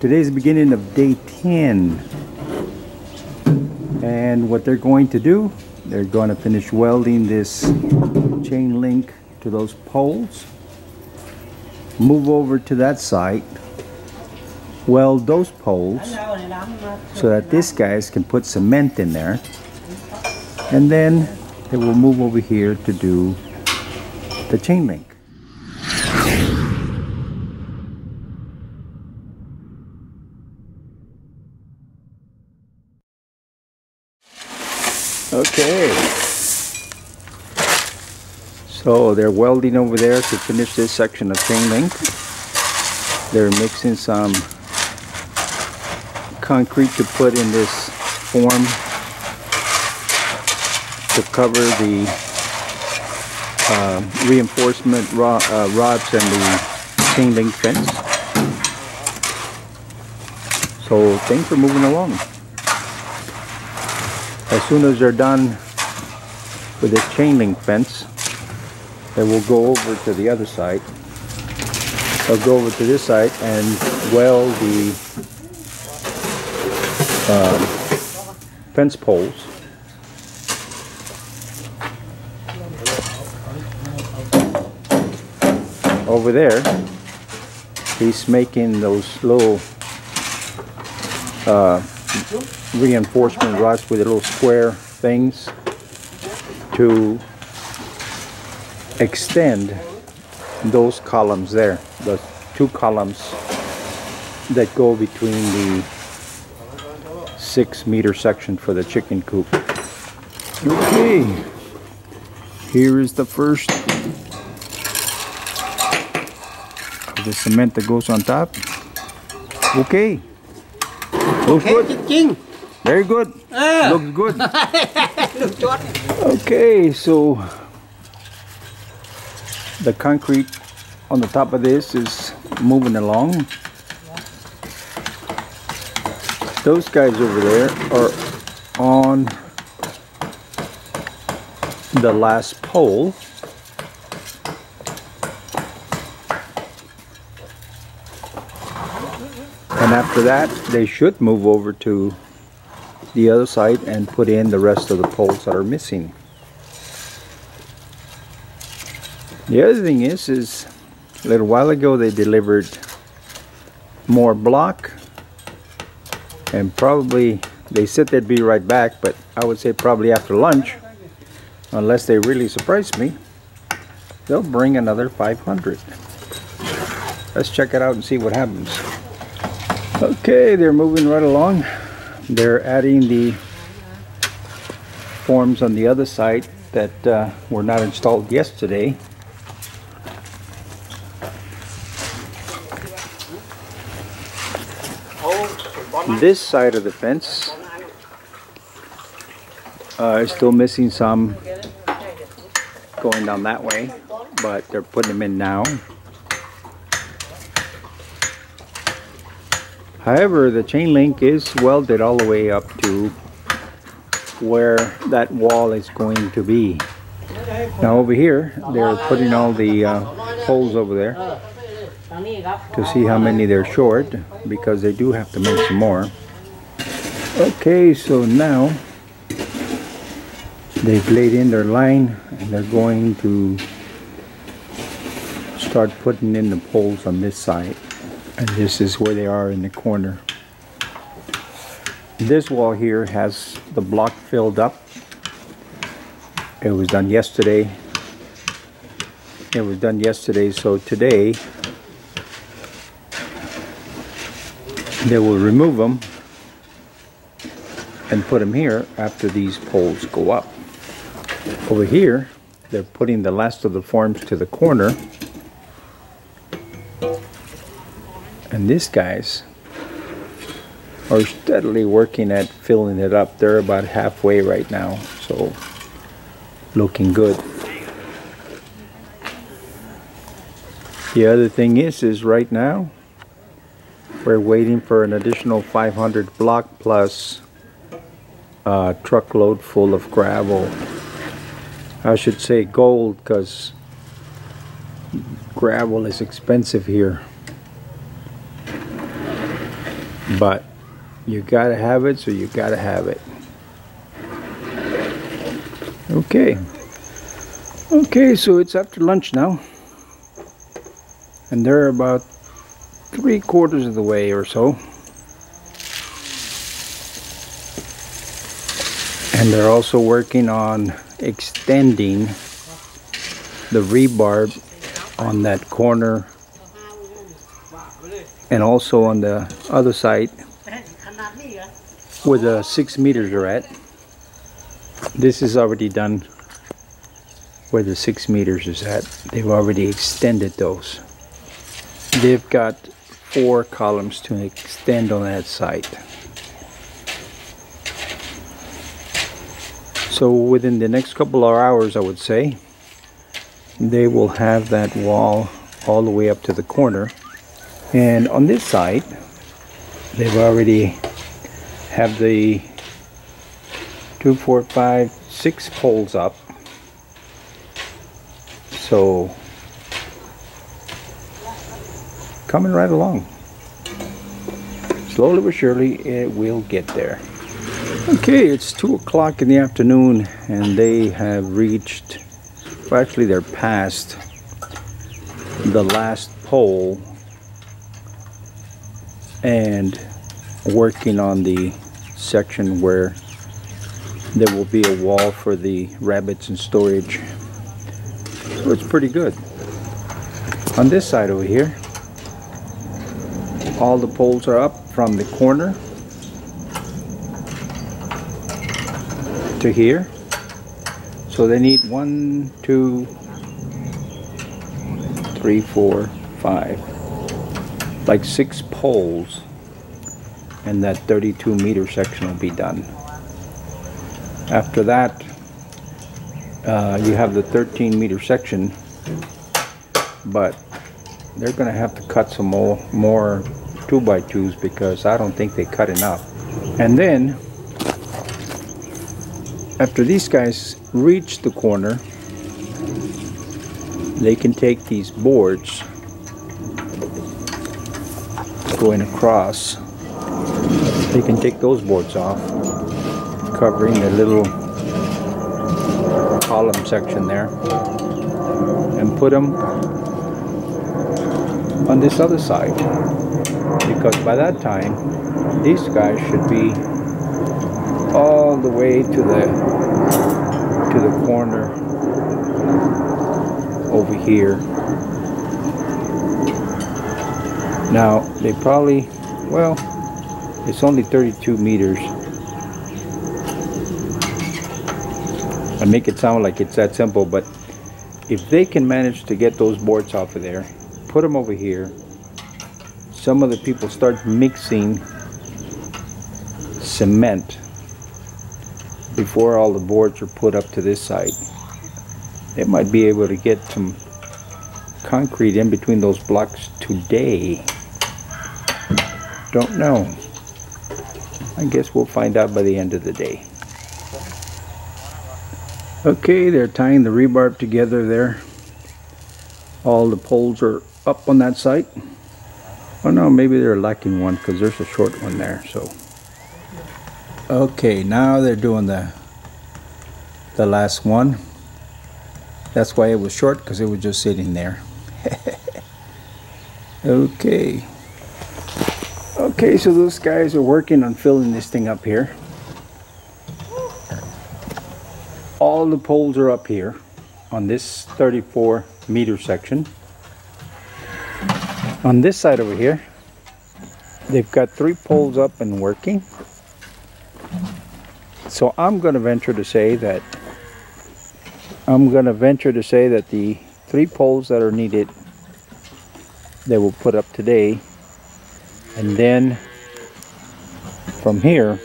Today's the beginning of day 10, and what they're going to do, they're going to finish welding this chain link to those poles, move over to that site, weld those poles so that these guys can put cement in there, and then they will move over here to do the chain link. Okay, so they're welding over there to finish this section of chain link. They're mixing some concrete to put in this form to cover the reinforcement rods and the chain link fence. So things are moving along. As soon as they're done with this chain link fence, they will go over to the other side. They'll go over to this side and weld the fence poles. Over there, he's making those little reinforcement rods with the little square things to extend those columns there, the two columns that go between the 6-meter section for the chicken coop. Okay, here is the first of the cement that goes on top. Okay, looks good. Very good. Looks good. Okay, so the concrete on the top of this is moving along. Those guys over there are on the last pole. And after that, they should move over to the other side and put in the rest of the poles that are missing. The other thing is a little while ago they delivered more block, and probably they said they'd be right back, but I would say probably after lunch, unless they really surprise me, they'll bring another 500. Let's check it out and see what happens. Okay, they're moving right along. They're adding the forms on the other side that were not installed yesterday. This side of the fence is still missing some going down that way, but they're putting them in now. However, the chain link is welded all the way up to where that wall is going to be. Now over here, they're putting all the poles over there to see how many they're short, because they do have to make some more. Okay, so now they've laid in their line and they're going to start putting in the poles on this side. And this is where they are in the corner. This wall here has the block filled up. It was done yesterday. It was done yesterday, so today they will remove them and put them here after these poles go up. Over here, they're putting the last of the forms to the corner. And these guys are steadily working at filling it up. They're about halfway right now, so looking good. The other thing is right now we're waiting for an additional 500 block plus a truckload full of gravel. I should say gold, because gravel is expensive here. But you gotta have it, so you gotta have it. Okay. Okay, so it's after lunch now. And they're about 3/4 of the way or so. And they're also working on extending the rebar on that corner and also on the other side where the 6 meters are at. This is already done where the 6 meters is at. They've already extended those. They've got 4 columns to extend on that side. So within the next couple of hours, I would say, they will have that wall all the way up to the corner. And on this side, they've already have the 2, 4, 5, 6 poles up. So coming right along. Slowly but surely, it will get there. Okay, it's 2 o'clock in the afternoon and they have reached, well, actually they're past the last pole and working on the section where there will be a wall for the rabbits and storage. So it's pretty good. On this side over here, all the poles are up from the corner to here. So they need 1, 2, 3, 4, 5, like 6 poles, and that 32-meter section will be done. After that, you have the 13-meter section, but they're gonna have to cut some more 2x2s because I don't think they cut enough. And then after these guys reach the corner, they can take these boards going across. They can take those boards off, covering the little column section there, and put them on this other side. Because by that time, these guys should be all the way to the corner over here. Now they probably, well, it's only 32 meters. I make it sound like it's that simple, but if they can manage to get those boards off of there, put them over here, some of the people start mixing cement before all the boards are put up to this side. They might be able to get some concrete in between those blocks today. Don't know. I guess we'll find out by the end of the day. Okay, they're tying the rebar together there. All the poles are up on that side. Oh no, maybe they're lacking one because there's a short one there, so. Okay, now they're doing the last one. That's why it was short, because it was just sitting there. Okay. Okay, so those guys are working on filling this thing up here. All the poles are up here on this 34-meter section. On this side over here, they've got 3 poles up and working. So I'm going to venture to say that the 3 poles that are needed, they will put up today, and then from here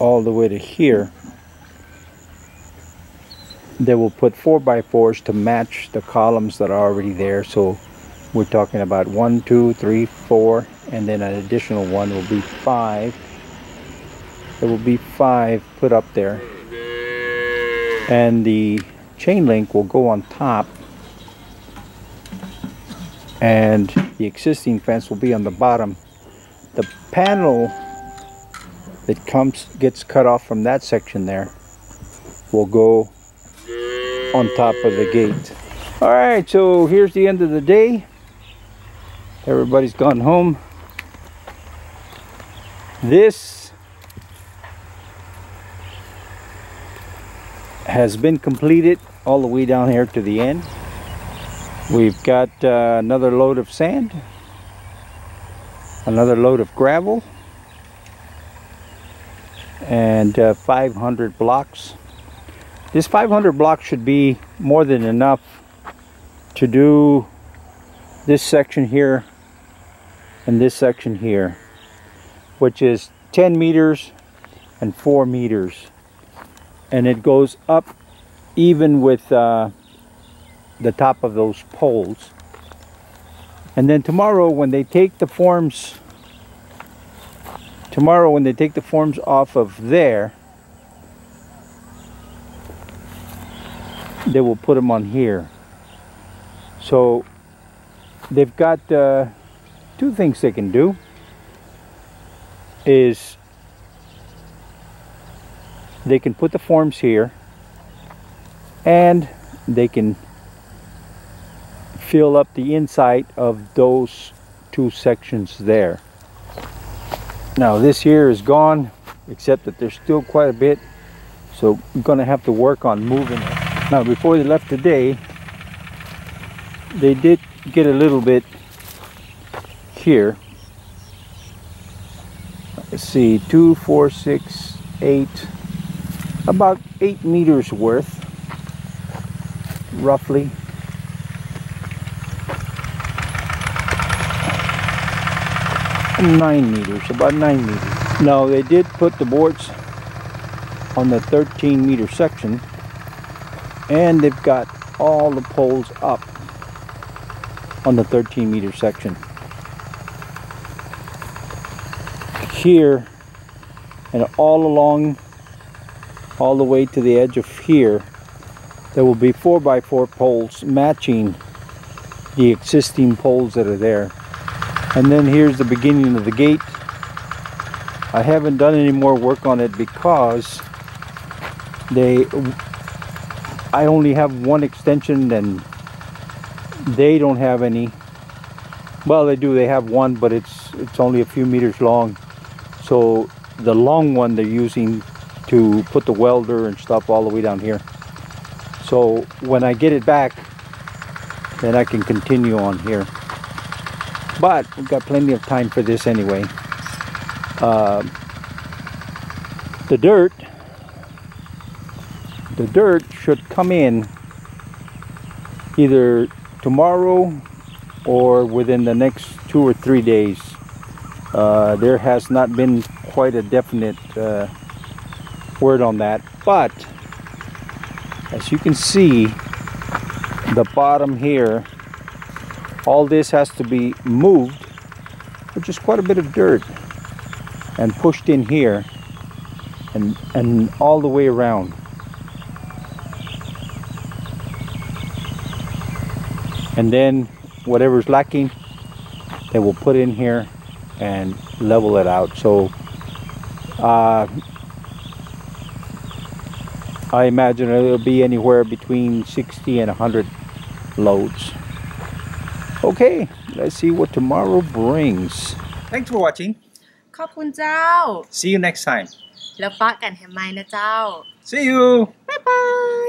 all the way to here they will put 4x4s to match the columns that are already there. So we're talking about 1, 2, 3, 4, and then an additional one will be 5. There will be 5 put up there, and the chain link will go on top, and the existing fence will be on the bottom panel that gets cut off from that section there will go on top of the gate. All right, so here's the end of the day. Everybody's gone home. This has been completed all the way down here to the end. We've got another load of sand, another load of gravel, and 500 blocks. This 500 blocks should be more than enough to do this section here and this section here, which is 10 meters and 4 meters, and it goes up even with the top of those poles. And then tomorrow when they take the forms off of there, they will put them on here. So they've got two things they can do is they can put the forms here and they can fill up the inside of those two sections there. Now this here is gone, except that there's still quite a bit, so I'm gonna have to work on moving it. Now before they left today, they did get a little bit here. Let's see, 2, 4, 6, 8, about 8 meters worth, roughly. About 9 meters. Now they did put the boards on the 13-meter section, and they've got all the poles up on the 13-meter section. Here and all along, all the way to the edge of here, there will be 4x4 poles matching the existing poles that are there. And then here's the beginning of the gate. I haven't done any more work on it because I only have one extension and they don't have any. Well, they do, they have one, but it's only a few meters long. So the long one they're using to put the welder and stuff all the way down here. So when I get it back, then I can continue on here. But we've got plenty of time for this anyway. The dirt should come in either tomorrow or within the next 2 or 3 days. There has not been quite a definite word on that, but as you can see, the bottom here, all this has to be moved, which is quite a bit of dirt, and pushed in here and all the way around. And then whatever's lacking, they will put in here and level it out. So I imagine it'll be anywhere between 60 and 100 loads. Okay, let's see what tomorrow brings. Thanks for watching. ขอบคุณเจ้า See you next time. แล้วปะกันให้ใหม่นะเจ้า See you. Bye bye.